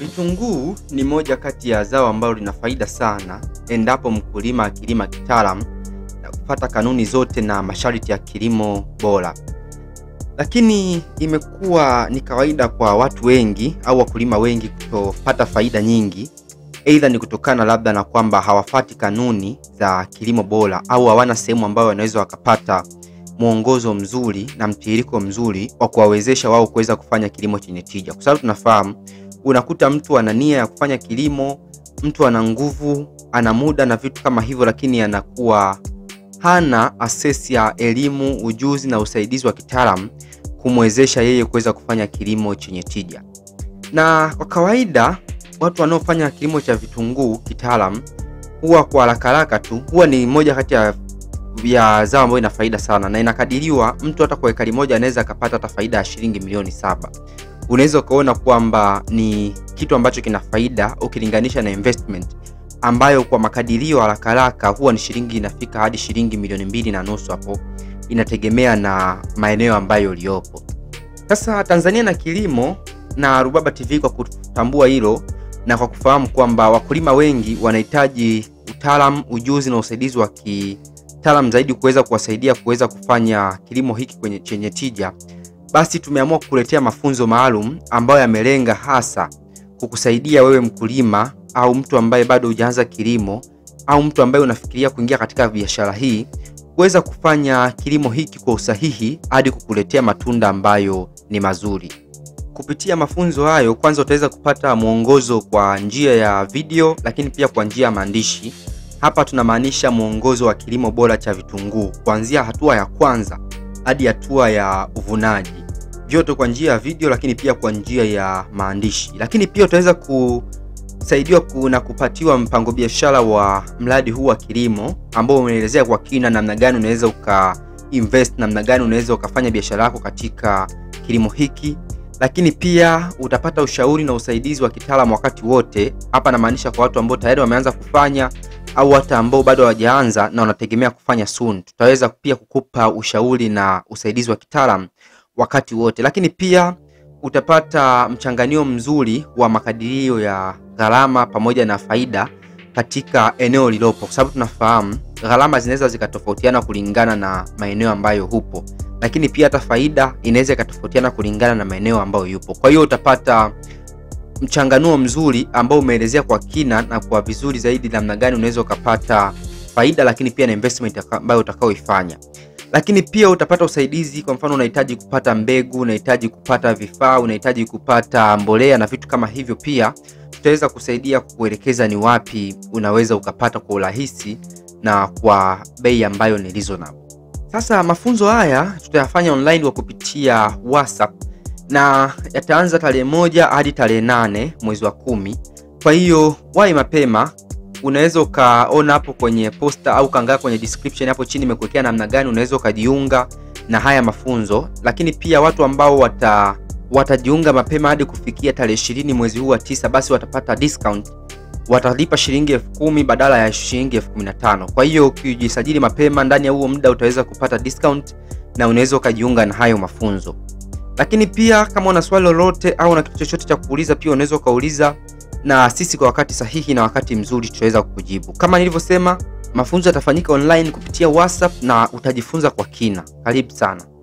Vitunguu ni moja kati ya zao ambalo lina faida sana endapo mkulima akilima kitaalamu na kufuata kanuni zote na masharti ya kilimo bora. Lakini imekuwa ni kawaida kwa watu wengi au wakulima wengi kutopata faida nyingi, aidha ni kutokana labda na kwamba hawafati kanuni za kilimo bora au hawana sehemu ambayo wanaweza wakapata mwongozo mzuri na mtiririko mzuri wa kuwawezesha wao kuweza kufanya kilimo chenye tija. Kwa sababu tunafahamu unakuta mtu ana nia ya kufanya kilimo, mtu ana nguvu, ana muda na vitu kama hivyo, lakini anakuwa hana access ya elimu, ujuzi na usaidizi wa kitaalamu kumwezesha yeye kuweza kufanya kilimo chenye tija. Na kwa kawaida watu wanaofanya kilimo cha vitunguu kitaalamu huwa kwa haraka haraka tu huwa ni moja kati ya zao ambayo ina faida sana, na inakadiriwa mtu hata kwa ekari moja anaweza akapata hata faida ya shilingi milioni 7. Unaweza kuona kwamba ni kitu ambacho kina faida ukilinganisha na investment ambayo kwa makadirio haraka haraka huwa ni shilingi inafika hadi shilingi milioni 2.5 hapo, inategemea na maeneo ambayo uliopo. Sasa Tanzania na kilimo na Rubaba TV kwa kutambua hilo na kwa kufahamu kwamba wakulima wengi wanahitaji utaalamu, ujuzi na usaidizi wa kitaalamu zaidi kuweza kuwasaidia kuweza kufanya kilimo hiki chenye tija, basi tumeamua kukuletea mafunzo maalum ambayo yamelenga hasa kukusaidia wewe mkulima au mtu ambaye bado hujaanza kilimo au mtu ambaye unafikiria kuingia katika biashara hii kuweza kufanya kilimo hiki kwa usahihi hadi kukuletea matunda ambayo ni mazuri. Kupitia mafunzo hayo, kwanza utaweza kupata mwongozo kwa njia ya video, lakini pia kwa njia ya maandishi. Hapa tunamaanisha mwongozo wa kilimo bora cha vitunguu kuanzia hatua ya kwanza hadi hatua ya uvunaji, vyote kwa njia ya video lakini pia kwa njia ya maandishi. Lakini pia utaweza kusaidiwa na kupatiwa mpango biashara wa mradi huu wa kilimo ambao unaelezea kwa kina namna gani unaweza ukainvest, namna gani unaweza ukafanya biashara yako katika kilimo hiki. Lakini pia utapata ushauri na usaidizi wa kitaalamu wakati wote. Hapa namaanisha kwa watu ambao tayari wameanza kufanya au hata ambao bado hawajaanza na wanategemea kufanya soon. Tutaweza pia kukupa ushauri na usaidizi wa kitaalamu wakati wote. Lakini pia utapata mchanganio mzuri wa makadirio ya gharama pamoja na faida katika eneo lilopo, kwa sababu tunafahamu gharama zinaweza zikatofautiana kulingana na maeneo ambayo hupo, lakini pia hata faida inaweza ikatofautiana kulingana na maeneo ambayo yupo. Kwa hiyo utapata mchanganuo mzuri ambao umeelezea kwa kina na kwa vizuri zaidi namna gani unaweza kupata faida, lakini pia na investment ambayo utakaoifanya. Lakini pia utapata usaidizi, kwa mfano unahitaji kupata mbegu, unahitaji kupata vifaa, unahitaji kupata mbolea na vitu kama hivyo, pia tutaweza kusaidia kukuelekeza ni wapi unaweza ukapata kwa urahisi na kwa bei ambayo ni reasonable. Sasa mafunzo haya tutayafanya online kwa kupitia WhatsApp na yataanza tarehe 1 hadi tarehe 8 mwezi wa 10. Kwa hiyo wahi mapema, unaweza ukaona hapo kwenye posta au kaangalia kwenye description hapo chini nimekuwekea namna gani unaweza ukajiunga na haya mafunzo. Lakini pia watu ambao watajiunga mapema hadi kufikia tarehe 20 mwezi huu wa 9, basi watapata discount, watalipa shilingi 10,000 badala ya shilingi 15,000. Kwa hiyo ukijisajili mapema ndani ya huo muda utaweza kupata discount na unaweza ukajiunga na hayo mafunzo. Lakini pia kama una swali lolote au na kitu chochote cha kuuliza, pia unaweza kauliza na sisi kwa wakati sahihi na wakati mzuri tutaweza kukujibu. Kama nilivyosema, mafunzo yatafanyika online kupitia WhatsApp na utajifunza kwa kina. Karibu sana.